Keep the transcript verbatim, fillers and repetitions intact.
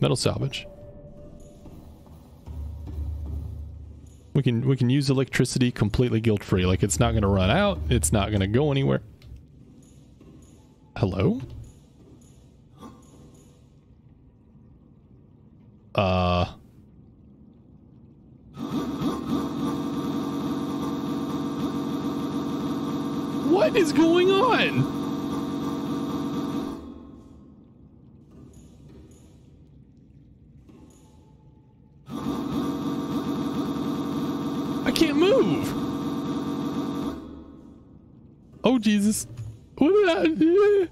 metal salvage. We can we can use electricity completely guilt-free. Like, it's not going to run out. It's not going to go anywhere. Hello? Uh... What is going on? I can't move. Oh, Jesus. What did I do?